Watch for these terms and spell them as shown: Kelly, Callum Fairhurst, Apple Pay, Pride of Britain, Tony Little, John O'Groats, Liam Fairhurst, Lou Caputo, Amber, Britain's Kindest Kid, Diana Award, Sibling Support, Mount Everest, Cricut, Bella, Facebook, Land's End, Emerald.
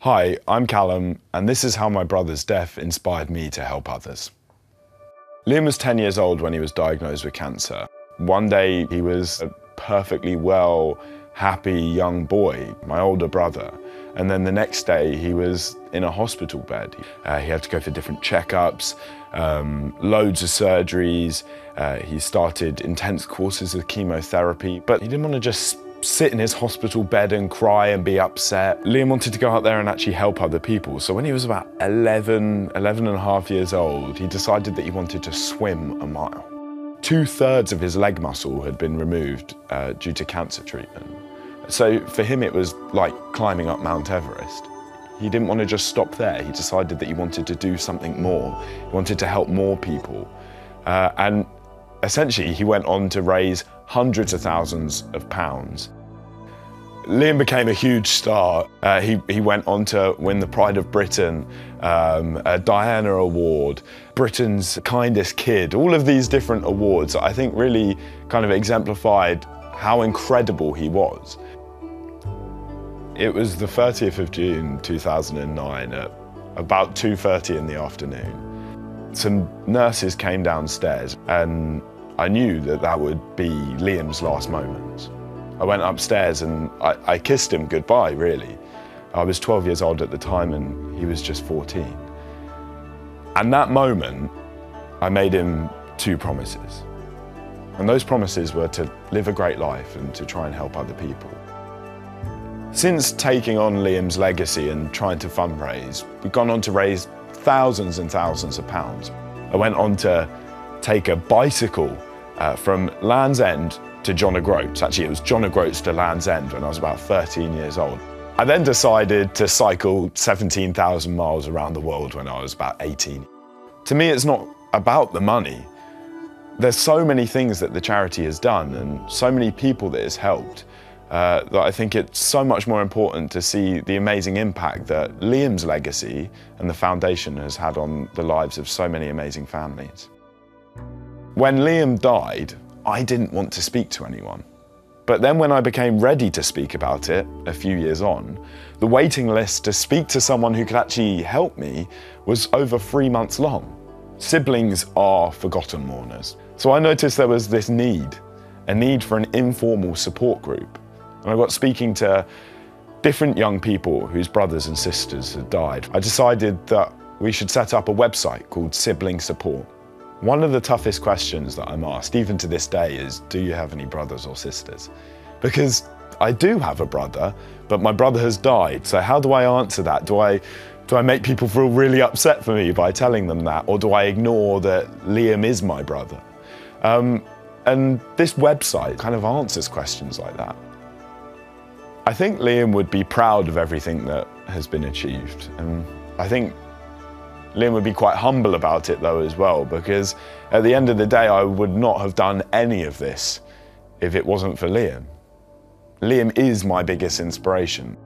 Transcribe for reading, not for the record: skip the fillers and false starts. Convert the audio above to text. Hi, I'm Callum, and this is how my brother's death inspired me to help others. Liam was 10 years old when he was diagnosed with cancer. One day, he was a perfectly well, happy young boy, my older brother. And then the next day, he was in a hospital bed. He had to go for different checkups, loads of surgeries. He started intense courses of chemotherapy, but he didn't want to just sit in his hospital bed and cry and be upset. Liam wanted to go out there and actually help other people. So when he was about 11 and a half years old, he decided that he wanted to swim a mile. 2/3 of his leg muscle had been removed due to cancer treatment. So for him, it was like climbing up Mount Everest. He didn't want to just stop there. He decided that he wanted to do something more. He wanted to help more people. And essentially, he went on to raise hundreds of thousands of pounds. Liam became a huge star. He went on to win the Pride of Britain, a Diana Award, Britain's Kindest Kid, all of these different awards I think really kind of exemplified how incredible he was. It was the 30th of June 2009 at about 2:30 in the afternoon. Some nurses came downstairs and I knew that that would be Liam's last moments. I went upstairs and I kissed him goodbye, really. I was 12 years old at the time and he was just 14. And that moment, I made him two promises. And those promises were to live a great life and to try and help other people. Since taking on Liam's legacy and trying to fundraise, we've gone on to raise thousands and thousands of pounds. I went on to take a bicycle from Land's End to John O'Groats. Actually, it was John O'Groats to Land's End when I was about 13 years old. I then decided to cycle 17,000 miles around the world when I was about 18. To me, it's not about the money. There's so many things that the charity has done and so many people that it's helped that I think it's so much more important to see the amazing impact that Liam's legacy and the foundation has had on the lives of so many amazing families. When Liam died, I didn't want to speak to anyone. But then when I became ready to speak about it a few years on, the waiting list to speak to someone who could actually help me was over 3 months long. Siblings are forgotten mourners. So I noticed there was this need, a need for an informal support group. And I got speaking to different young people whose brothers and sisters had died. I decided that we should set up a website called Sibling Support. One of the toughest questions that I'm asked, even to this day, is do you have any brothers or sisters? Because I do have a brother, but my brother has died. So how do I answer that? Do I make people feel really upset for me by telling them that? Or do I ignore that Liam is my brother? And this website kind of answers questions like that. I think Liam would be proud of everything that has been achieved. And I think Liam would be quite humble about it though as well, because at the end of the day, I would not have done any of this if it wasn't for Liam. Liam is my biggest inspiration.